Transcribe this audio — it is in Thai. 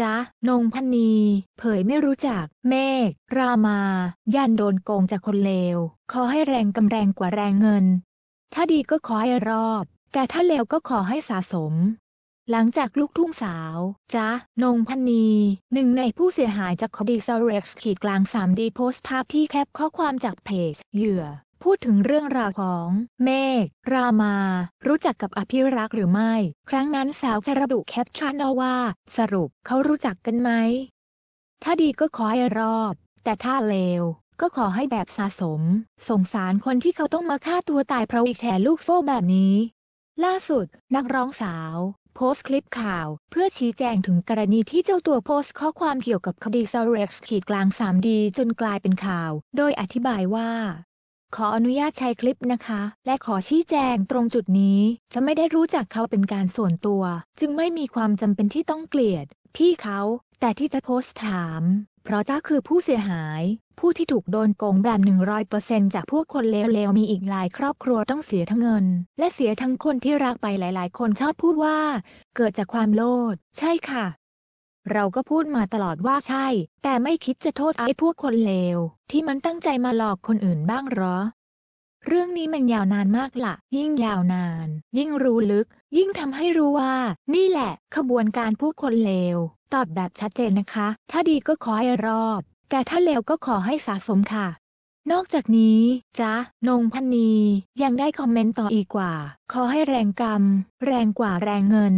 จ๊ะนงพนีเผยไม่รู้จักเมฆรามายันโดนโกงจากคนเลวขอให้แรงกำแรงกว่าแรงเงินถ้าดีก็ขอให้รอบแต่ถ้าเลวก็ขอให้สะสมหลังจากลูกทุ่งสาวจ๊ะนงพนีหนึ่งในผู้เสียหายจากคดีซาเร็กซ์-3D โพสต์ภาพที่แคปข้อความจากเพจเหยื่อพูดถึงเรื่องราวของเมฆรามารู้จักกับอภิรักษ์หรือไม่ครั้งนั้นสาวจะระบุแคปชั่นเอาว่าสรุปเขารู้จักกันไหมถ้าดีก็ขอให้รอบแต่ถ้าเลวก็ขอให้แบบสะสมสงสารคนที่เขาต้องมาฆ่าตัวตายเพราะอีกแฉลูกโซ่แบบนี้ล่าสุดนักร้องสาวโพสต์คลิปข่าวเพื่อชี้แจงถึงกรณีที่เจ้าตัวโพสต์ข้อความเกี่ยวกับคดีซาเร็กซ์-3D จนกลายเป็นข่าวโดยอธิบายว่าขออนุญาตใช้คลิปนะคะและขอชี้แจงตรงจุดนี้จะไม่ได้รู้จักเขาเป็นการส่วนตัวจึงไม่มีความจำเป็นที่ต้องเกลียดพี่เขาแต่ที่จะโพสต์ถามเพราะเจ้าคือผู้เสียหายผู้ที่ถูกโดนโกงแบบ 100% จากพวกคนเลวๆมีอีกหลายครอบครัวต้องเสียทั้งเงินและเสียทั้งคนที่รักไปหลายๆคนชอบพูดว่าเกิดจากความโลภใช่ค่ะเราก็พูดมาตลอดว่าใช่แต่ไม่คิดจะโทษไอ้พวกคนเลวที่มันตั้งใจมาหลอกคนอื่นบ้างหรอเรื่องนี้มันยาวนานมากล่ะยิ่งยาวนานยิ่งรู้ลึกยิ่งทำให้รู้ว่านี่แหละขบวนการพวกคนเลวตอบแบบชัดเจนนะคะถ้าดีก็ขอให้รอบแต่ถ้าเลวก็ขอให้สะสมค่ะนอกจากนี้จ๊ะนงพนียังได้คอมเมนต์ต่ออีกว่าขอให้แรงกรรมแรงกว่าแรงเงิน